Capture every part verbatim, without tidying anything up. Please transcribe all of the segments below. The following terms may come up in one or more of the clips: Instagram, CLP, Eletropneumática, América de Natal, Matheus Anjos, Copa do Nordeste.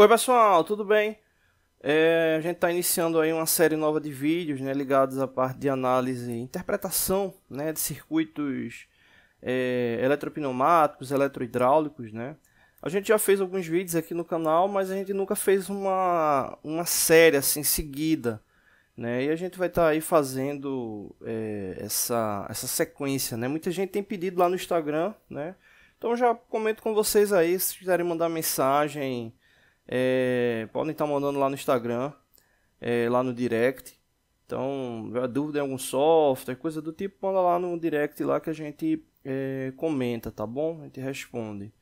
Oi pessoal, tudo bem? É, a gente está iniciando aí uma série nova de vídeos, né, ligados à parte de análise e interpretação, né, de circuitos é, eletropneumáticos, eletrohidráulicos, né? A gente já fez alguns vídeos aqui no canal, mas a gente nunca fez uma, uma série assim seguida, né? E a gente vai estar tá aí fazendo é, essa, essa sequência, né? Muita gente tem pedido lá no Instagram, né? Então já comento com vocês aí, se quiserem mandar mensagem... É, podem estar mandando lá no Instagram, é, lá no direct. Então, a dúvida em algum software, coisa do tipo, manda lá no direct lá que a gente é, comenta, tá bom? A gente responde.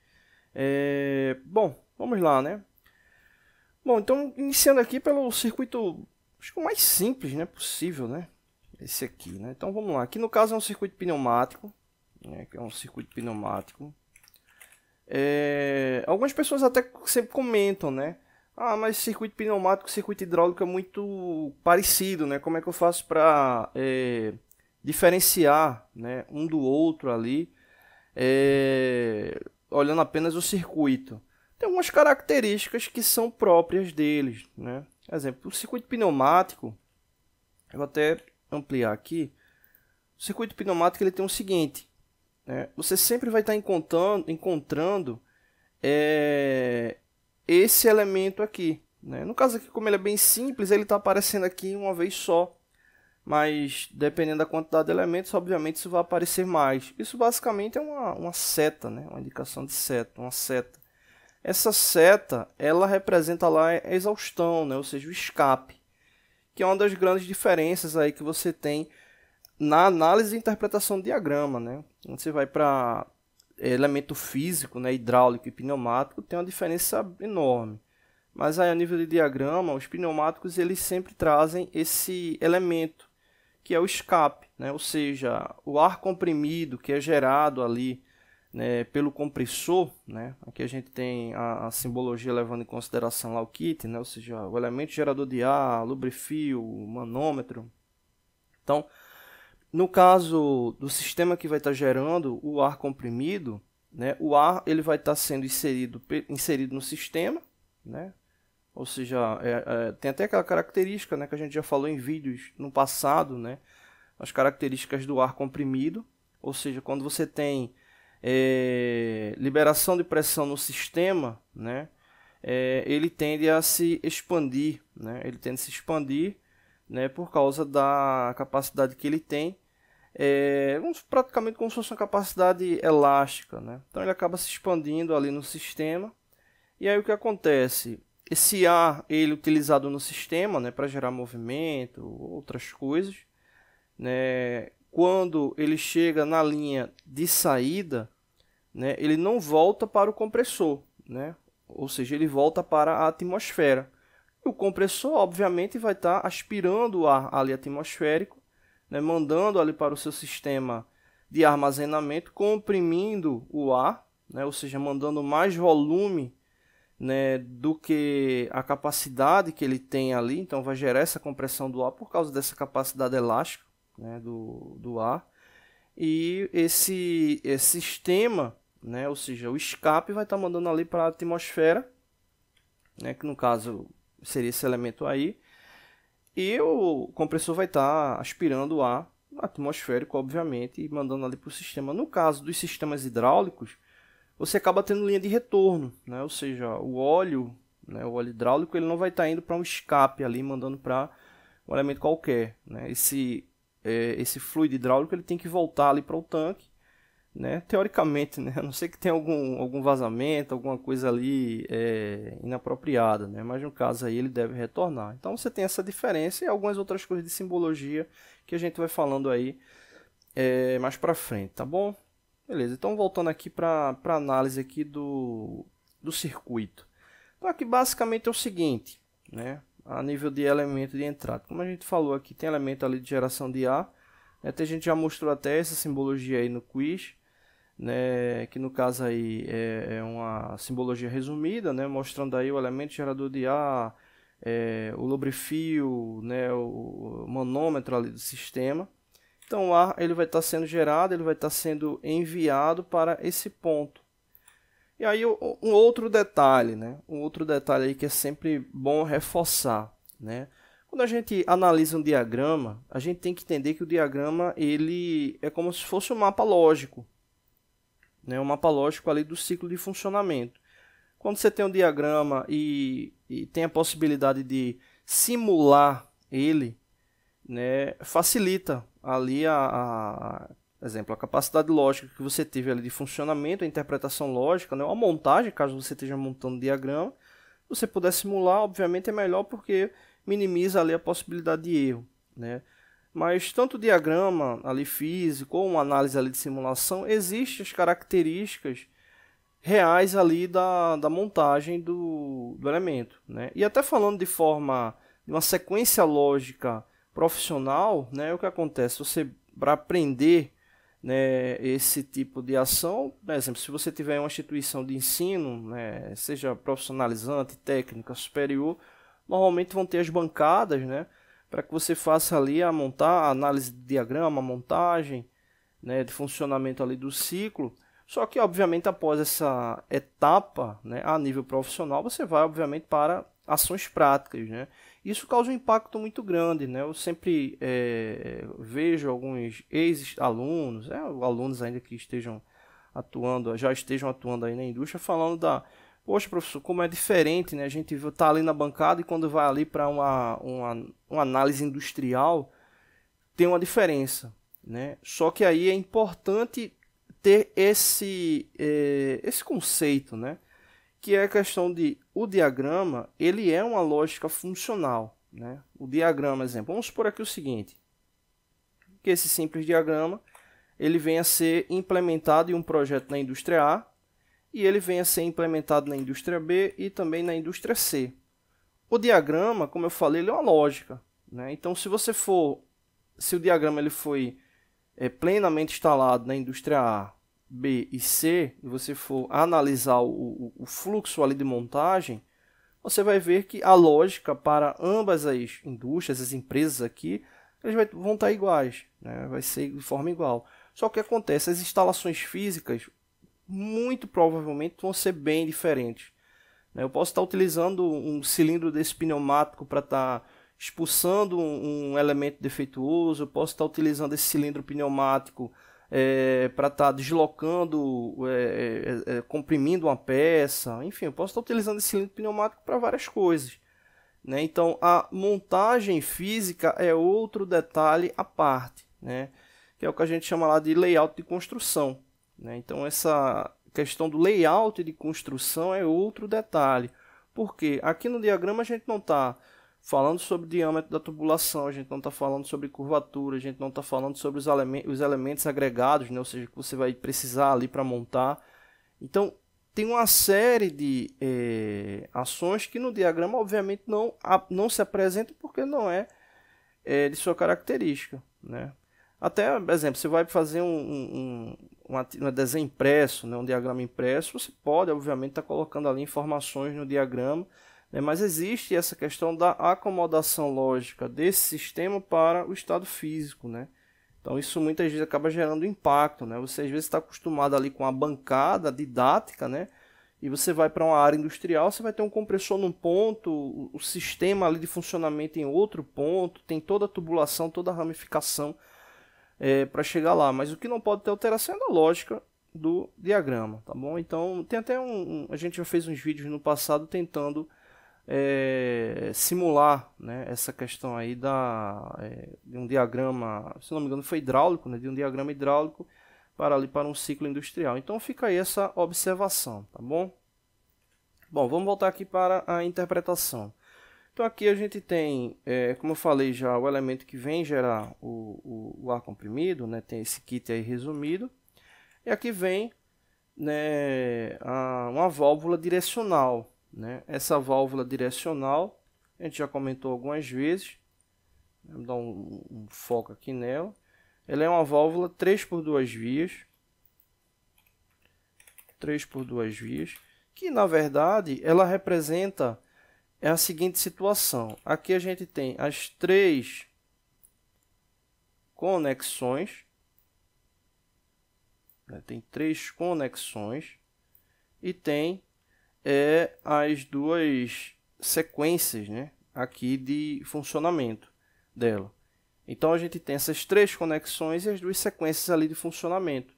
É, bom, vamos lá, né? Bom, então, iniciando aqui pelo circuito, acho que o mais simples, né, possível, né? Esse aqui, né? Então, vamos lá. Aqui, no caso, é um circuito pneumático, né? Que é um circuito pneumático. É, algumas pessoas até sempre comentam, né? Ah, mas circuito pneumático, circuito hidráulico é muito parecido, né? Como é que eu faço para é, diferenciar, né, um do outro ali, é, olhando apenas o circuito? Tem algumas características que são próprias deles, né? Por exemplo, o circuito pneumático, eu vou até ampliar aqui. O circuito pneumático ele tem o seguinte: você sempre vai estar encontrando, encontrando é, esse elemento aqui, né? No caso aqui, como ele é bem simples, ele está aparecendo aqui uma vez só. Mas, dependendo da quantidade de elementos, obviamente isso vai aparecer mais. Isso basicamente é uma, uma seta, né? Uma indicação de seta, uma seta. Essa seta, ela representa lá a exaustão, né? Ou seja, o escape. Que é uma das grandes diferenças aí que você tem na análise e interpretação do diagrama, né? Quando você vai para elemento físico, né, hidráulico e pneumático, tem uma diferença enorme. Mas aí, a nível de diagrama, os pneumáticos eles sempre trazem esse elemento, que é o escape, né? Ou seja, o ar comprimido que é gerado ali, né, pelo compressor, né? Aqui a gente tem a, a simbologia levando em consideração lá o kit, né? Ou seja, o elemento gerador de ar, lubrefio, manômetro. Então, no caso do sistema que vai estar gerando o ar comprimido, né, o ar ele vai estar sendo inserido, inserido no sistema, né? Ou seja, é, é, tem até aquela característica, né, que a gente já falou em vídeos no passado, né, as características do ar comprimido, ou seja, quando você tem é, liberação de pressão no sistema, né, é, ele tende a se expandir, né, ele tende a se expandir, né, por causa da capacidade que ele tem, é, praticamente como se fosse uma capacidade elástica, né? Então ele acaba se expandindo ali no sistema, e aí o que acontece? Esse ar, ele utilizado no sistema, né, para gerar movimento, outras coisas, né, quando ele chega na linha de saída, né, ele não volta para o compressor, né? Ou seja, ele volta para a atmosfera. O compressor, obviamente, vai estar aspirando o ar ali atmosférico, né, mandando ali para o seu sistema de armazenamento, comprimindo o ar, né, ou seja, mandando mais volume, né, do que a capacidade que ele tem ali. Então, vai gerar essa compressão do ar por causa dessa capacidade elástica, né, do, do ar. E esse, esse sistema, né, ou seja, o escape vai estar mandando ali para a atmosfera, né, que no caso... seria esse elemento aí, e o compressor vai estar aspirando o ar atmosférico, obviamente, e mandando ali para o sistema. No caso dos sistemas hidráulicos, você acaba tendo linha de retorno, né? Ou seja, o óleo, né, o óleo hidráulico, ele não vai estar indo para um escape ali, mandando para um elemento qualquer, né? Esse, é, esse fluido hidráulico ele tem que voltar ali para o tanque, né? Teoricamente, né? A não ser que tenha algum, algum vazamento, alguma coisa ali é, inapropriada, né? Mas no caso aí ele deve retornar. Então você tem essa diferença e algumas outras coisas de simbologia que a gente vai falando aí é, mais para frente, tá bom? Beleza, então voltando aqui para a análise aqui do, do circuito. Então aqui basicamente é o seguinte, né? A nível de elemento de entrada, como a gente falou aqui, tem elemento ali de geração de ar, né? Tem gente já mostrou até essa simbologia aí no quiz, né, que no caso aí é, é uma simbologia resumida, né, mostrando aí o elemento gerador de ar, é, o lubrefio, né, o manômetro ali do sistema. Então o ar ele vai estar sendo gerado, ele vai estar sendo enviado para esse ponto. E aí um outro detalhe, né? Um outro detalhe aí que é sempre bom reforçar, né? Quando a gente analisa um diagrama, a gente tem que entender que o diagrama ele é como se fosse um mapa lógico, né? Um mapa lógico ali do ciclo de funcionamento. Quando você tem um diagrama e, e tem a possibilidade de simular ele, né? Facilita ali a, a Por exemplo, a capacidade lógica que você teve ali de funcionamento, a interpretação lógica, né? A montagem, caso você esteja montando diagrama, você puder simular, obviamente é melhor porque minimiza ali a possibilidade de erro, né? Mas tanto o diagrama ali físico ou uma análise ali de simulação, existem as características reais ali da, da montagem do, do elemento, né? E até falando de forma, de uma sequência lógica profissional, né? O que acontece? Você, para aprender, né, esse tipo de ação, por exemplo, se você tiver uma instituição de ensino, né, seja profissionalizante, técnica, superior, normalmente vão ter as bancadas, né, para que você faça ali a montar, a análise de diagrama, a montagem, né, de funcionamento ali do ciclo. Só que, obviamente, após essa etapa, né, a nível profissional, você vai, obviamente, para ações práticas, né? Isso causa um impacto muito grande, né? Eu sempre é, vejo alguns ex-alunos, é, alunos ainda que estejam atuando, já estejam atuando aí na indústria, falando da, poxa, professor, como é diferente, né? A gente está ali na bancada e quando vai ali para uma, uma, uma análise industrial, tem uma diferença, né? Só que aí é importante ter esse, é, esse conceito, né? Que é a questão de o diagrama, ele é uma lógica funcional, né? O diagrama, exemplo, vamos supor aqui o seguinte, que esse simples diagrama, ele venha a ser implementado em um projeto na indústria A, e ele venha a ser implementado na indústria B e também na indústria C. O diagrama, como eu falei, ele é uma lógica, né? Então, se você for, se o diagrama ele foi é, plenamente instalado na indústria A, B e C, e você for analisar o, o, o fluxo ali de montagem, você vai ver que a lógica para ambas as indústrias, as empresas aqui, eles vai, vão estar iguais, né? Vai ser de forma igual. Só que acontece, as instalações físicas muito provavelmente vão ser bem diferentes, né? Eu posso estar utilizando um cilindro desse pneumático para estar expulsando um, um elemento defeituoso, eu posso estar utilizando esse cilindro pneumático É, para estar tá deslocando, é, é, é, comprimindo uma peça, enfim, eu posso estar tá utilizando esse cilindro pneumático para várias coisas, né? Então, a montagem física é outro detalhe à parte, né? Que é o que a gente chama lá de layout de construção, né? Então, essa questão do layout de construção é outro detalhe, porque aqui no diagrama a gente não está falando sobre o diâmetro da tubulação, a gente não está falando sobre curvatura, a gente não está falando sobre os, elemen os elementos agregados, né? Ou seja, que você vai precisar ali para montar. Então, tem uma série de é, ações que no diagrama, obviamente, não, a, não se apresentam porque não é, é de sua característica, né? Até, por exemplo, você vai fazer um, um, um, um desenho impresso, né? Um diagrama impresso, você pode, obviamente, estar tá colocando ali informações no diagrama, né? Mas existe essa questão da acomodação lógica desse sistema para o estado físico, né? Então isso muitas vezes acaba gerando impacto, né? Você às vezes está acostumado ali com a bancada didática, né? E você vai para uma área industrial, você vai ter um compressor num ponto, o sistema ali de funcionamento em outro ponto, tem toda a tubulação, toda a ramificação é, para chegar lá. Mas o que não pode ter alteração é a lógica do diagrama, tá bom? Então tem até um, a gente já fez uns vídeos no passado tentando É, simular, né, essa questão aí da, é, de um diagrama, se não me engano foi hidráulico, né, de um diagrama hidráulico para, ali, para um ciclo industrial. Então fica aí essa observação, tá bom? Bom, vamos voltar aqui para a interpretação. Então aqui a gente tem, é, como eu falei já, o elemento que vem gerar o, o, o ar comprimido, né, tem esse kit aí resumido, e aqui vem, né, a, uma válvula direcional, né? Essa válvula direcional a gente já comentou algumas vezes. Vamos dar um, um foco aqui nela. Ela é uma válvula três por duas vias, três por duas vias, que na verdade ela representa a seguinte situação. Aqui a gente tem as três conexões, né? Tem três conexões e tem é, as duas sequências, né, aqui de funcionamento dela. Então a gente tem essas três conexões e as duas sequências ali de funcionamento,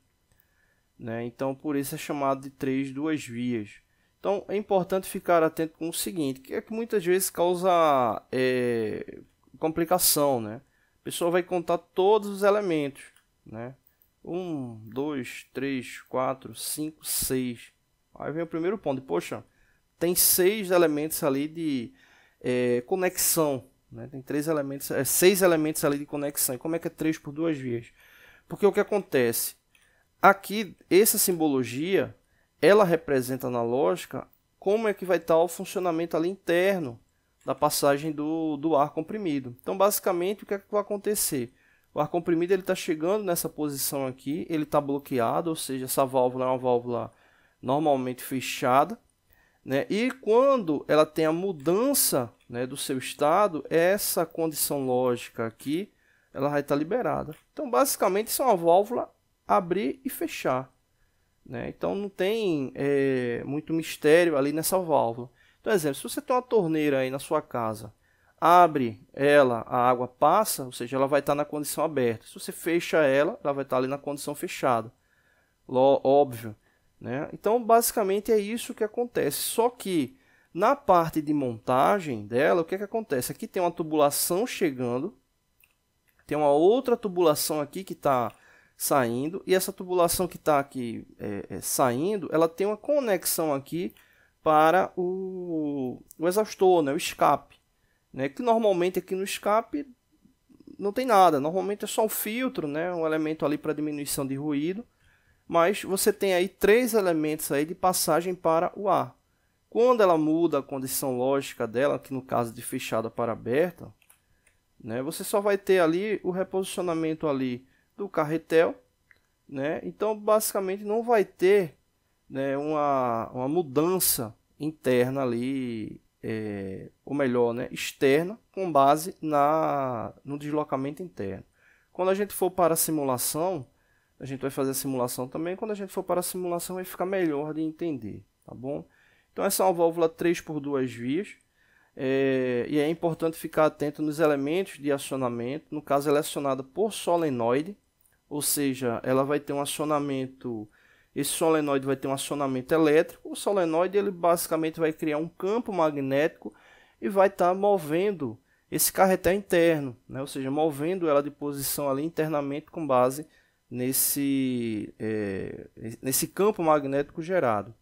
né? Então por isso é chamado de três duas vias. Então é importante ficar atento com o seguinte, que é que muitas vezes causa é, complicação, né? A pessoa vai contar todos os elementos, né? um, dois, três, quatro, cinco, seis. Aí vem o primeiro ponto, poxa, tem seis elementos ali de é, conexão, né? Tem três elementos, é, seis elementos ali de conexão. E como é que é três por duas vias? Porque o que acontece? Aqui, essa simbologia, ela representa na lógica como é que vai estar o funcionamento ali interno da passagem do, do ar comprimido. Então, basicamente, o que é que vai acontecer? O ar comprimido está chegando nessa posição aqui, ele está bloqueado, ou seja, essa válvula é uma válvula normalmente fechada, né? E quando ela tem a mudança, né, do seu estado, essa condição lógica aqui, ela vai estar liberada. Então, basicamente, isso é uma válvula abrir e fechar, né? Então, não tem é, muito mistério ali nessa válvula. Então, exemplo, se você tem uma torneira aí na sua casa, abre ela, a água passa, ou seja, ela vai estar na condição aberta. Se você fecha ela, ela vai estar ali na condição fechada. Óbvio, né? Então, basicamente, é isso que acontece. Só que, na parte de montagem dela, o que é que acontece? Aqui tem uma tubulação chegando, tem uma outra tubulação aqui que está saindo, e essa tubulação que está aqui é, é, saindo, ela tem uma conexão aqui para o, o exaustor, né, o escape. Né, que normalmente aqui no escape não tem nada, normalmente é só um filtro, né, um elemento ali para diminuição de ruído, mas você tem aí três elementos aí de passagem para o ar. Quando ela muda a condição lógica dela, que no caso de fechada para aberta, né, você só vai ter ali o reposicionamento ali do carretel, né, então basicamente não vai ter, né, uma, uma mudança interna ali, É, ou melhor, né, externa, com base na, no deslocamento interno. Quando a gente for para a simulação, a gente vai fazer a simulação também, quando a gente for para a simulação vai ficar melhor de entender, tá bom? Então essa é uma válvula três por duas vias, é, e é importante ficar atento nos elementos de acionamento, no caso ela é acionada por solenoide, ou seja, ela vai ter um acionamento... Esse solenoide vai ter um acionamento elétrico. O solenoide ele basicamente vai criar um campo magnético e vai estar tá movendo esse carretel interno, né? Ou seja, movendo ela de posição ali internamente com base nesse, é, nesse campo magnético gerado.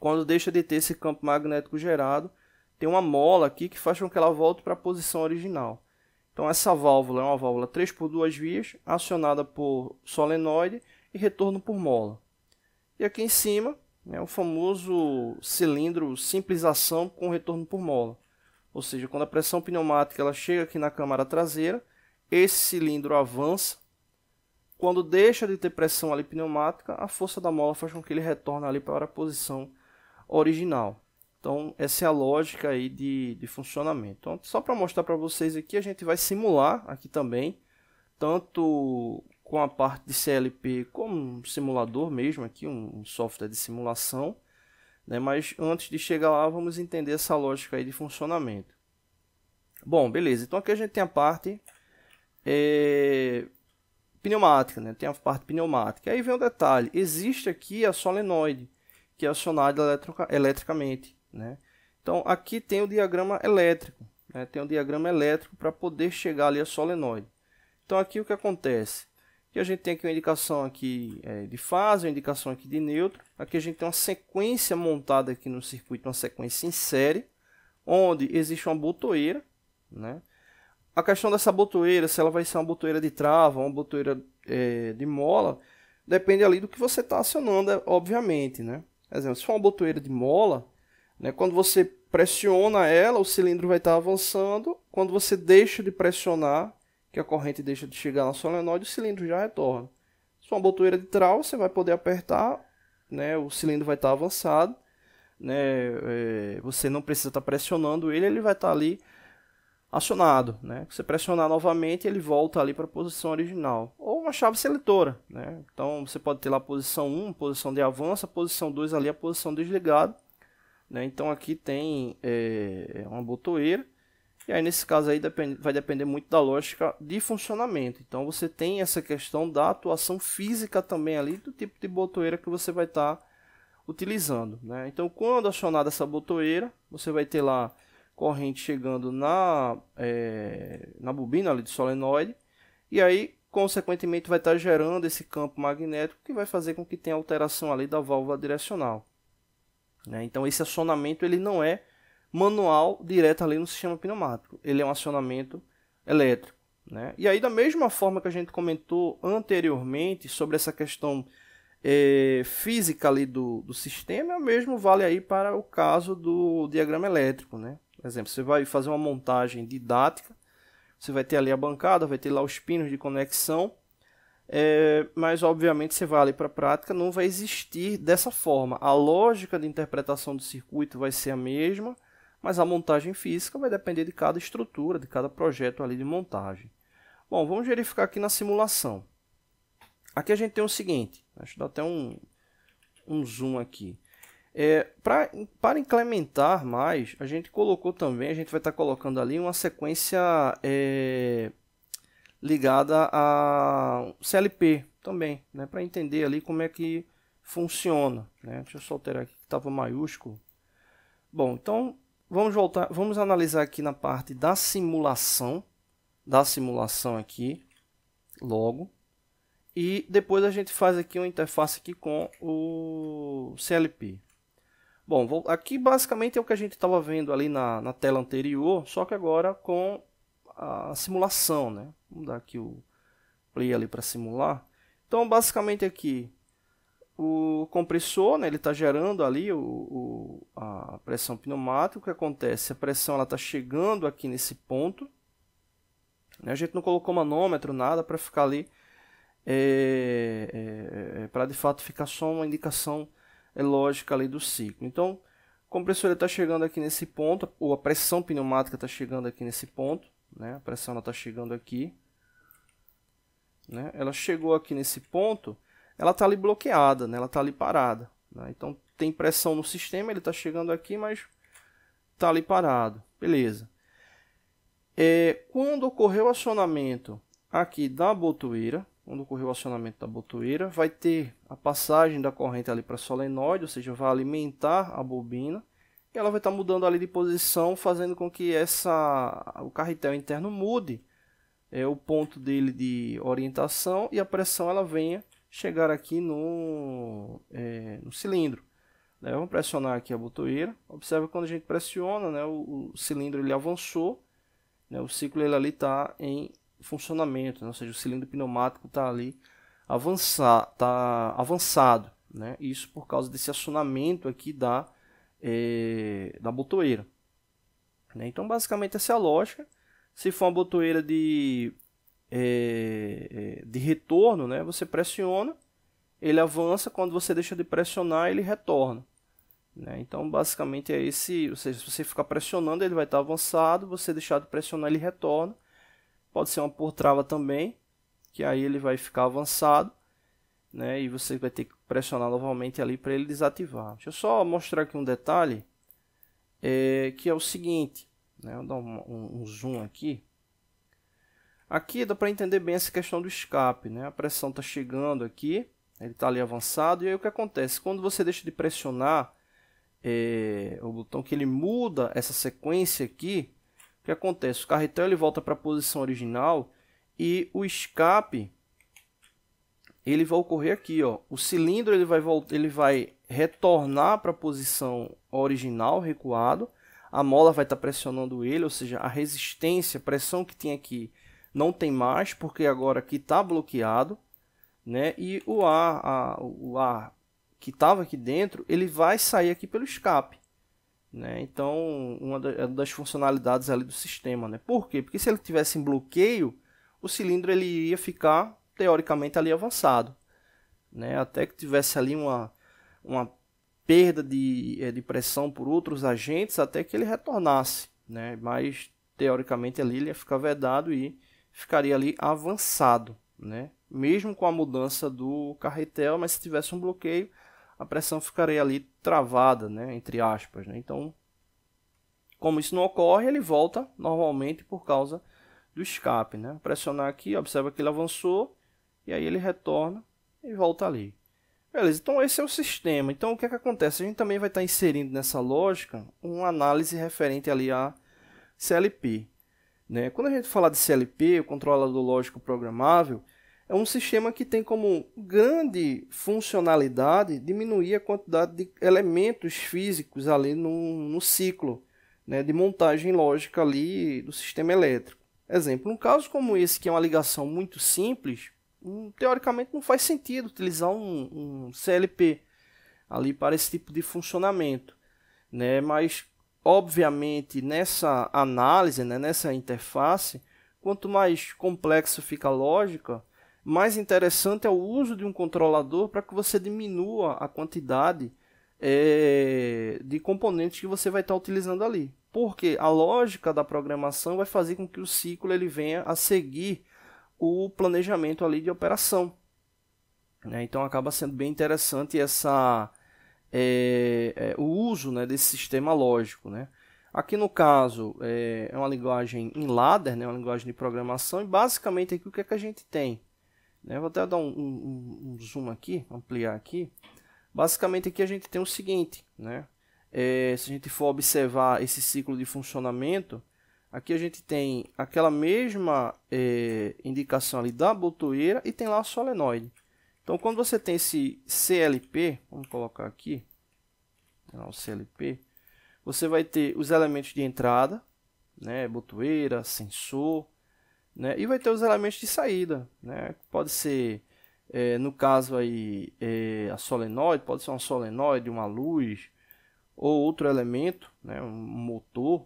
Quando deixa de ter esse campo magnético gerado, tem uma mola aqui que faz com que ela volte para a posição original. Então essa válvula é uma válvula três por duas vias, acionada por solenoide e retorno por mola. E aqui em cima, né, o famoso cilindro simplização com retorno por mola. Ou seja, quando a pressão pneumática ela chega aqui na câmara traseira, esse cilindro avança. Quando deixa de ter pressão ali pneumática, a força da mola faz com que ele retorne ali para a posição original. Então, essa é a lógica aí de, de funcionamento. Então, só para mostrar para vocês aqui, a gente vai simular aqui também, tanto com a parte de C L P como um simulador mesmo, aqui um software de simulação, né? Mas antes de chegar lá, vamos entender essa lógica aí de funcionamento. Bom, beleza, então aqui a gente tem a parte é, pneumática, né? Tem a parte pneumática, aí vem um detalhe, existe aqui a solenoide, que é acionada eletrica, eletricamente, né? Então aqui tem o diagrama elétrico, né? Tem o diagrama elétrico para poder chegar ali a solenoide. Então aqui o que acontece? E a gente tem aqui uma indicação aqui é, de fase, uma indicação aqui de neutro. Aqui a gente tem uma sequência montada aqui no circuito, uma sequência em série, onde existe uma botoeira, né? A questão dessa botoeira, se ela vai ser uma botoeira de trava, uma botoeira é, de mola, depende ali do que você está acionando, obviamente, né? Por exemplo, se for uma botoeira de mola, né, quando você pressiona ela, o cilindro vai estar avançando. Quando você deixa de pressionar, que a corrente deixa de chegar na solenoide, o cilindro já retorna. Se for uma botoeira de trava, você vai poder apertar, né, o cilindro vai estar avançado, né, é, você não precisa estar pressionando ele, ele vai estar ali acionado, né? Se você pressionar novamente, ele volta ali para a posição original. Ou uma chave seletora, né? Então você pode ter lá a posição um, posição de avanço, a posição dois ali é a posição desligado, né? Então aqui tem é, uma botoeira, e aí nesse caso aí depend, vai depender muito da lógica de funcionamento. Então você tem essa questão da atuação física também ali, do tipo de botoeira que você vai estar tá utilizando, né? Então quando acionada essa botoeira, você vai ter lá corrente chegando na, é, na bobina ali do solenoide, e aí consequentemente vai estar gerando esse campo magnético que vai fazer com que tenha alteração ali da válvula direcional, né? Então esse acionamento ele não é manual direto ali no sistema pneumático, ele é um acionamento elétrico, né? E aí da mesma forma que a gente comentou anteriormente sobre essa questão é, física ali do, do sistema, o mesmo vale aí para o caso do diagrama elétrico, né? Por exemplo, você vai fazer uma montagem didática, você vai ter ali a bancada, vai ter lá os pinos de conexão, é, mas obviamente você vai ali para a prática, não vai existir dessa forma. A lógica de interpretação do circuito vai ser a mesma, mas a montagem física vai depender de cada estrutura, de cada projeto ali de montagem. Bom, vamos verificar aqui na simulação. Aqui a gente tem o seguinte, deixa eu dar até um, um zoom aqui. É, pra, para incrementar mais, a gente colocou também, a gente vai estar tá colocando ali uma sequência é, ligada a C L P também, né, para entender ali como é que funciona, né? Deixa eu só alterar aqui que estava maiúsculo. Bom, então vamos voltar, vamos analisar aqui na parte da simulação, da simulação aqui, logo. E depois a gente faz aqui uma interface aqui com o C L P. Bom, aqui basicamente é o que a gente estava vendo ali na, na tela anterior, só que agora com a simulação, né? Vamos dar aqui o play ali para simular. Então, basicamente aqui, o compressor, né, ele está gerando ali o, o, a pressão pneumática. O que acontece? A pressão está chegando aqui nesse ponto, né? A gente não colocou manômetro, nada, para ficar ali, é, é, é, para de fato ficar só uma indicação é lógica ali do ciclo. Então, o compressor está chegando aqui nesse ponto, ou a pressão pneumática está chegando aqui nesse ponto, né? A pressão está chegando aqui, né? Ela chegou aqui nesse ponto, ela está ali bloqueada, né? Ela está ali parada, né? Então, tem pressão no sistema, ele está chegando aqui, mas está ali parado. Beleza. É, quando ocorreu o acionamento aqui da botoeira, quando ocorrer o acionamento da botoeira, vai ter a passagem da corrente ali para a solenoide, ou seja, vai alimentar a bobina, e ela vai estar mudando ali de posição, fazendo com que essa, o carretel interno mude, é, o ponto dele de orientação, e a pressão ela venha chegar aqui no, é, no cilindro, né? Vamos pressionar aqui a botoeira, observa que quando a gente pressiona, né, o, o cilindro ele avançou, né, o ciclo ele ali está em funcionamento, né? Ou seja, o cilindro pneumático está ali avançar, tá avançado, né? Isso por causa desse acionamento aqui da, é, da botoeira, né? Então basicamente essa é a lógica. Se for uma botoeira de, é, de retorno, né, você pressiona, ele avança, quando você deixa de pressionar ele retorna, né? Então basicamente é esse, ou seja, se você ficar pressionando ele vai estar tá avançado, você deixar de pressionar ele retorna. Pode ser uma por trava também, que aí ele vai ficar avançado, né? E você vai ter que pressionar novamente ali para ele desativar. Deixa eu só mostrar aqui um detalhe, é, que é o seguinte, né? Vou dar um, um, um zoom aqui. Aqui dá para entender bem essa questão do escape, né? A pressão está chegando aqui, ele está ali avançado, e aí o que acontece? Quando você deixa de pressionar é, o botão, que ele muda essa sequência aqui, o que acontece? O carretel ele volta para a posição original e o escape ele vai ocorrer aqui, ó. O cilindro ele vai voltar, ele vai retornar para a posição original, recuado. A mola vai estar tá pressionando ele, ou seja, a resistência, a pressão que tinha aqui não tem mais, porque agora aqui está bloqueado, né? E o ar, a, o ar que estava aqui dentro, ele vai sair aqui pelo escape, né? Então, uma das funcionalidades ali do sistema, né? Por quê? Porque se ele tivesse em bloqueio, o cilindro ele iria ficar, teoricamente, ali avançado, né? Até que tivesse ali uma, uma perda de, de pressão por outros agentes, até que ele retornasse, né? Mas, teoricamente, ali ele ia ficar vedado e ficaria ali avançado, né? mesmo com a mudança do carretel, mas se tivesse um bloqueio, a pressão ficaria ali travada, né, entre aspas, né? Então, como isso não ocorre, ele volta normalmente por causa do escape, né? Pressionar aqui, observa que ele avançou, e aí ele retorna e volta ali. Beleza, então esse é o sistema. Então o que é que acontece? A gente também vai estar inserindo nessa lógica uma análise referente ali a C L P, né? Quando a gente falar de C L P, o controlador lógico programável, é um sistema que tem como grande funcionalidade diminuir a quantidade de elementos físicos ali no, no ciclo, né, de montagem lógica ali do sistema elétrico. Exemplo, num caso como esse, que é uma ligação muito simples, um, teoricamente não faz sentido utilizar um, um C L P ali para esse tipo de funcionamento, né? Mas, obviamente, nessa análise, né, nessa interface, quanto mais complexa fica a lógica, mais interessante é o uso de um controlador para que você diminua a quantidade é, de componentes que você vai estar utilizando ali. Porque a lógica da programação vai fazer com que o ciclo ele venha a seguir o planejamento ali de operação, né? Então acaba sendo bem interessante essa, é, é, o uso, né, desse sistema lógico, né? Aqui no caso é, é uma linguagem em ladder, né, uma linguagem de programação, e basicamente aqui o que é que a gente tem? Eu vou até dar um, um, um zoom aqui, ampliar aqui. Basicamente aqui a gente tem o seguinte, né? É, se a gente for observar esse ciclo de funcionamento, aqui a gente tem aquela mesma é, indicação ali da botoeira e tem lá o solenoide. Então quando você tem esse C L P, vamos colocar aqui, o C L P, você vai ter os elementos de entrada, né? Botoeira, sensor, né? E vai ter os elementos de saída, né? Pode ser, é, no caso aí, é, a solenoide, pode ser uma solenoide, uma luz, ou outro elemento, né? Um motor,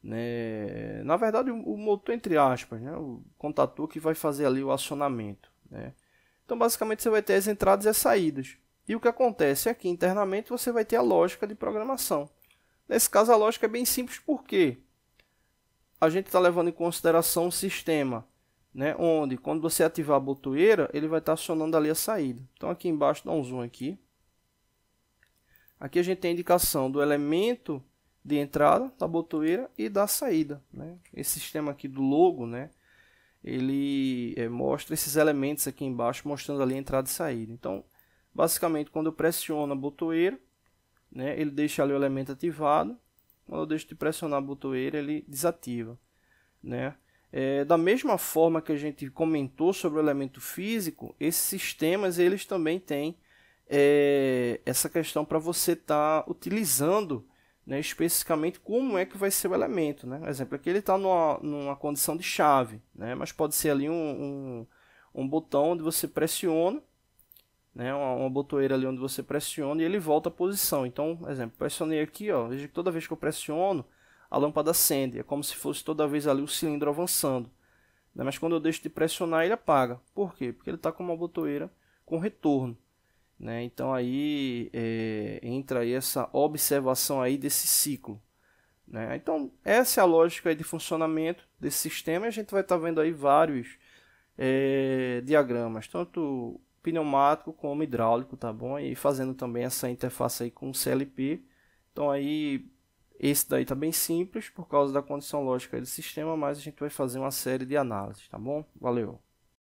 né? Na verdade, o, o motor, entre aspas, né? O contator que vai fazer ali o acionamento, né? Então, basicamente, você vai ter as entradas e as saídas. E o que acontece aqui, internamente, você vai ter a lógica de programação. Nesse caso, a lógica é bem simples, por quê? A gente está levando em consideração um sistema, né, onde quando você ativar a botoeira, ele vai estar tá acionando ali a saída. Então aqui embaixo, dá um zoom aqui. Aqui a gente tem a indicação do elemento de entrada, da botoeira e da saída, né? Esse sistema aqui do logo, né, ele é, mostra esses elementos aqui embaixo, mostrando ali a entrada e saída. Então, basicamente, quando eu pressiono a botoeira, né, ele deixa ali o elemento ativado. Quando eu deixo de pressionar a botoeira, ele desativa, né? É, da mesma forma que a gente comentou sobre o elemento físico, esses sistemas eles também têm é, essa questão para você estar tá utilizando, né, especificamente como é que vai ser o elemento, né? Por exemplo, aqui ele está numa, numa condição de chave, né? Mas pode ser ali um, um, um botão onde você pressiona, né, uma, uma botoeira ali onde você pressiona e ele volta à posição. Então, por exemplo, pressionei aqui, ó, veja que toda vez que eu pressiono, a lâmpada acende. É como se fosse toda vez ali o cilindro avançando, né? Mas quando eu deixo de pressionar, ele apaga. Por quê? Porque ele está com uma botoeira com retorno, né? Então aí é, entra aí essa observação aí desse ciclo, né? Então essa é a lógica aí de funcionamento desse sistema. E a gente vai estar tá vendo aí vários é, diagramas, tanto pneumático como hidráulico, tá bom? E fazendo também essa interface aí com o C L P. Então aí esse daí tá bem simples por causa da condição lógica do sistema, mas a gente vai fazer uma série de análises, tá bom? Valeu!